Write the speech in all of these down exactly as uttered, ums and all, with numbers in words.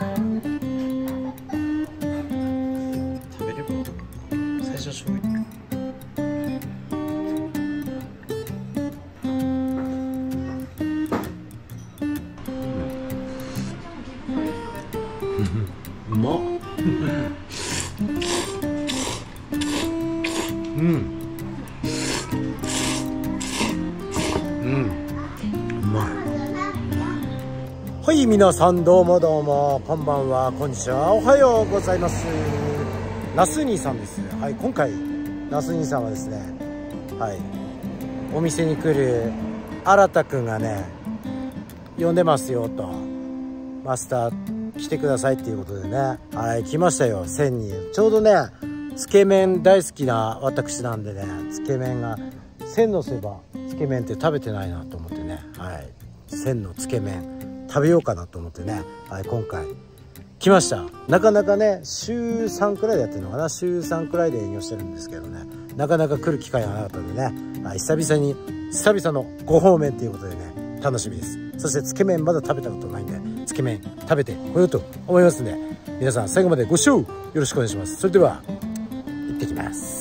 食べれば最初醤油。うまっ。うん。うん。うまい。はい、皆さんどうもどうも、こんばんは、こんにちは、おはようございます。那須兄さんです。はい、今回那須兄さんはですね、はい、お店に来る新くんがね、呼んでますよと、マスター。来てくださいっていうことでね、はい、来ましたよ、千人。ちょうどね、つけ麺大好きな私なんでね、つけ麺が千のせばつけ麺って食べてないなと思ってね、はい、千のつけ麺食べようかなと思ってね、はい、今回来ました。なかなかね、週さんくらいでやってるのかな、週さんくらいで営業してるんですけどね、なかなか来る機会がなかったんでね、はい、久々に久々のご方面ということでね、楽しみです。そしてつけ麺まだ食べたことないんで、つけ麺食べてこようと思いますので、皆さん最後までご視聴よろしくお願いします。それでは行ってきます。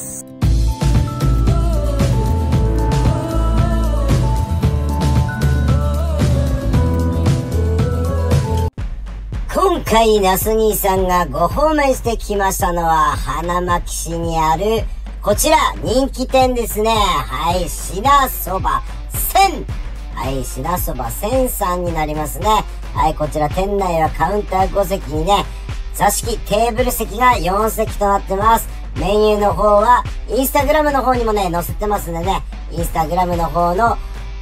今回那須兄さんがご訪問してきましたのは、花巻市にあるこちら人気店ですね。はい、支那そば千。はい、支那そば千さんになりますね。はい、こちら店内はカウンターご席にね、座敷、テーブル席がよん席となってます。メニューの方は、インスタグラムの方にもね、載せてますんでね、インスタグラムの方の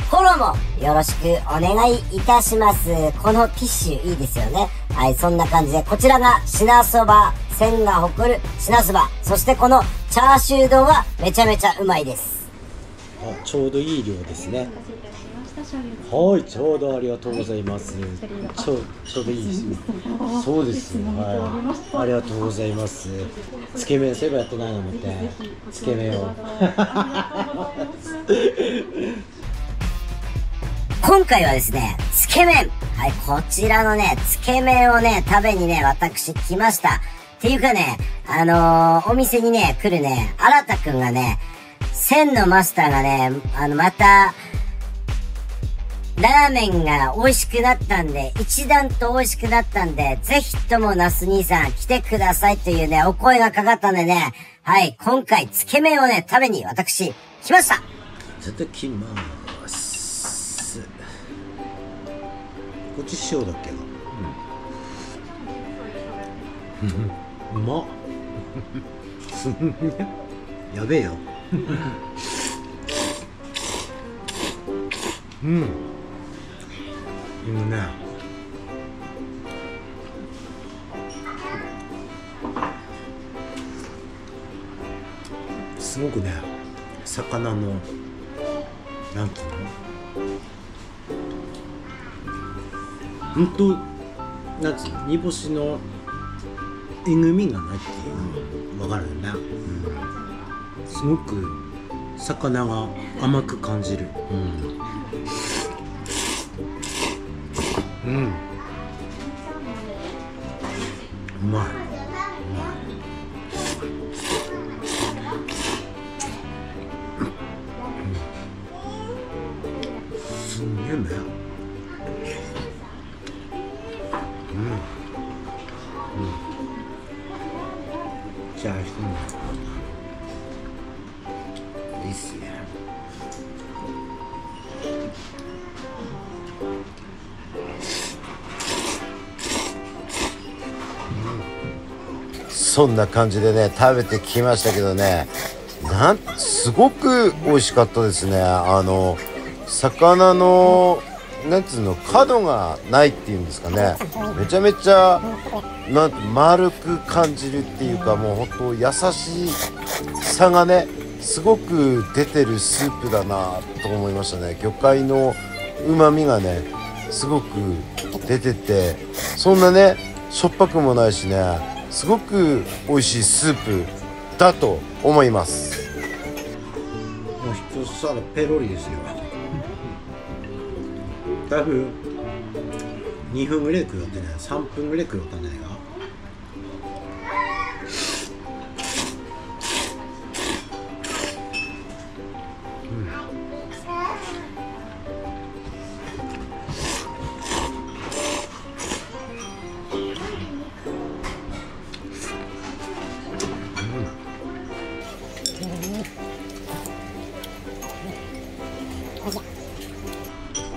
フォローもよろしくお願いいたします。このティッシュいいですよね。はい、そんな感じで、こちらが支那そば千が誇る支那そば。そしてこのチャーシュー丼はめちゃめちゃうまいです。あ、ちょうどいい量ですね。はい、ちょうどありがとうございます。ちょ、ちょうどいいですね。そうですね。はい、ありがとうございます。つけ麺そういえばやってないのもって、つけ麺を。今回はですね、つけ麺。はい、こちらのね、つけ麺をね、食べにね、私来ました。っていうかね、あのー、お店にね、来るね、新くんがね、千のマスターがね、あの、また、ラーメンが美味しくなったんで、一段と美味しくなったんで、ぜひとも那須兄さん来てくださいというね、お声がかかったんでね、はい、今回、つけ麺をね、食べに私、来ました。いただきまーす。こっち塩だっけな。うん。うまっ。すんげえ。やべえよ。うん。今ね、すごくね、魚のなんていうの、ほんとなんていうの、煮干しのえぐみがないっていうの分かるよね、うん、すごく魚が甘く感じる、うんうん、うまい。すんげえね。うん。うん。じゃあ、うん。いいっすね。そんな感じでね、食べてきましたけどね、なんすごく美味しかったですね。あの魚のなんつうの、角がないっていうんですかね、めちゃめちゃなん丸く感じるっていうか、もう本当優しさがねすごく出てるスープだなと思いましたね。魚介の旨味がねすごく出てて、そんなねしょっぱくもないしね、すごく美味しいスープだと思います。もう一皿ペロリですよ。だいぶにふんぐらい食いよったんじゃない、さんぷんぐらい食いよったんじゃないか。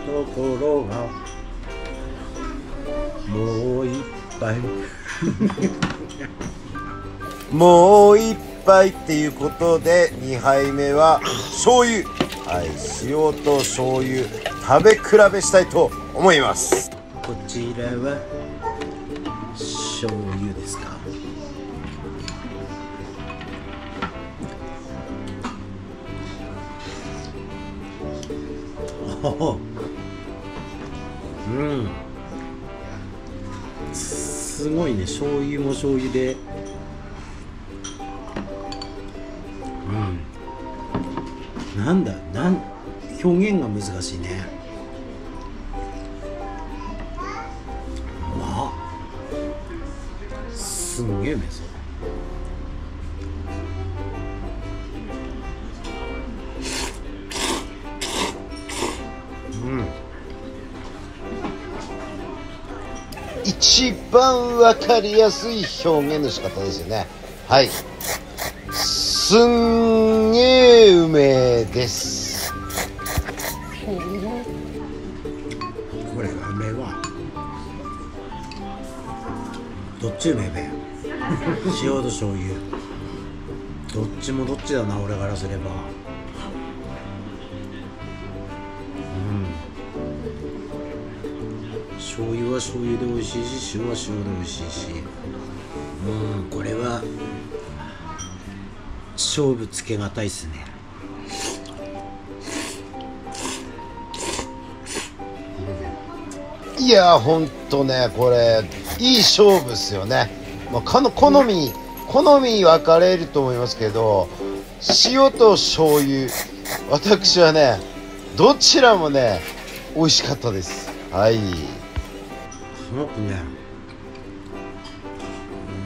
ところがもう一杯もう一杯っていうことでにはいめは醤油、はい、塩と醤油食べ比べしたいと思います。こちらは醤油ですか。おお、うん、すごいね、醤油も醤油で、うん、なんだ、なん、表現が難しいね。うまっ、すんげえうめえぞ。一番わかりやすい表現の仕方ですよね。はい、すんげえうめえです。これがうめえわ。どっちうめえべ。塩と醤油。どっちもどっちだな、俺からすれば。醤油は醤油で美味しいし、塩は塩で美味しいし、うん、これは勝負つけがたいっすね。いやー、ほんとね、これいい勝負っすよね。まあ、かの好み好み分かれると思いますけど、塩と醤油、私はねどちらもね美味しかったです。はい、すごくね、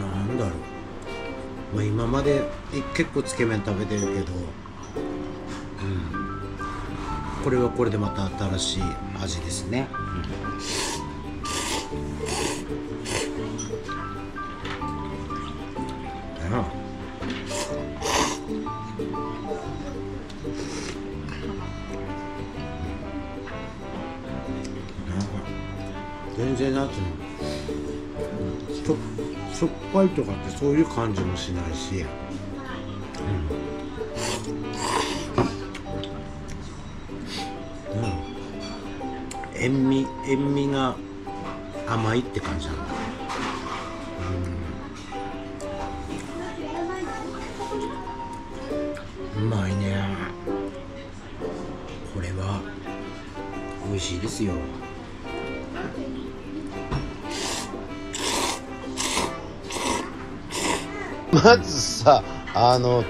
なんだろう、まあ、今まで結構つけ麺食べてるけど、うん、これはこれでまた新しい味ですね。全然なんていうの、しょしょっぱいとかってそういう感じもしないし、うん、うん、塩味塩味が甘いって感じなんだ。うん、うまいね。これは美味しいですよ。まずさ、あの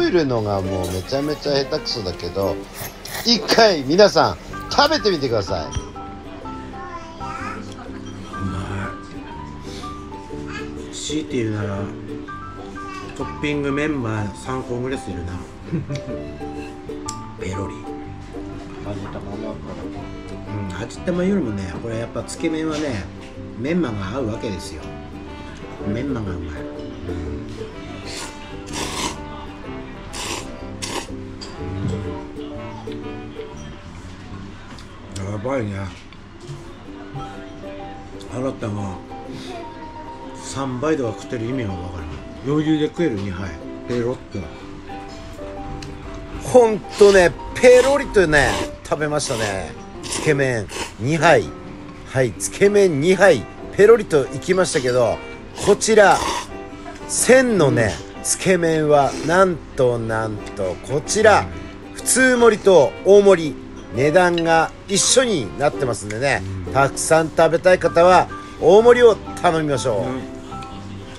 例えるのがもうめちゃめちゃ下手くそだけど、一回皆さん食べてみてください。うまい。強いて言うならトッピングメンマさんこぐらいするな。ペロリ。味玉も、うん、味玉よりもね、これやっぱつけ麺はねメンマが合うわけですよ。メンマがうまい。やばいね。あなたがさんばいとか食ってる意味が分からない。余裕で食えるにはいペロッと。ほんとね、ペロリとね食べましたね。つけ麺にはい、はい、つけ麺にはいペロリといきましたけど、こちら千のねつけ麺はなんとなんとこちら普通盛りと大盛り値段が一緒になってますんでね、たくさん食べたい方は大盛りを頼みましょ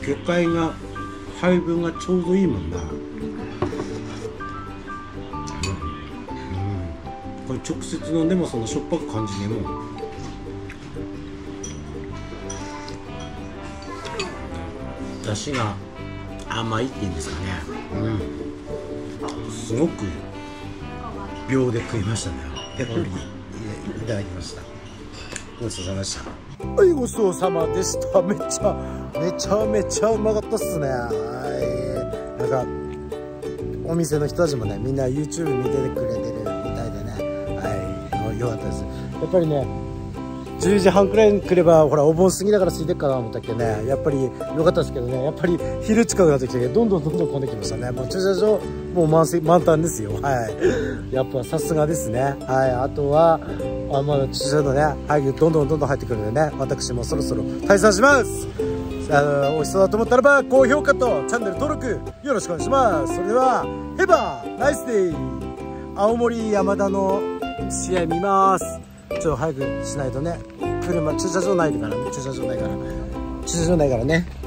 う。魚介が配分がちょうどいいもんな。うん、これ直接飲んでもそのしょっぱく感じねえもん。出汁が甘いっていうんですかね、うん、すごく秒で食いましたね。ペロリいただきました。ごちそうさまでした。はい、ごちそうさまでした。めっちゃめちゃめちゃうまかったっすね。はい、なんかお店の人たちもね、みんな YouTube 見ててくれてるみたいでね、はい、よかったです。やっぱりね、じゅうじはんくらいに来れば、ほらお盆過ぎだから空いてるかなと思ったっけね。やっぱり良かったですけどね、やっぱり昼近くなってきて、どんどんどんどん混んできましたね。もう駐車場もう満席満タンですよ。はいやっぱさすがですね。はい、あとはあ、まあ、駐車場のね、はい、どんどんどんどん入ってくるんでね、私もそろそろ退散します。あの美味しそうだと思ったらば高評価とチャンネル登録よろしくお願いします。それではヘバーナイスデイ。青森山田の試合見ます。ちょっと早くしないとね、車駐車場ないから、ね、駐車場ないから駐車場ないからね。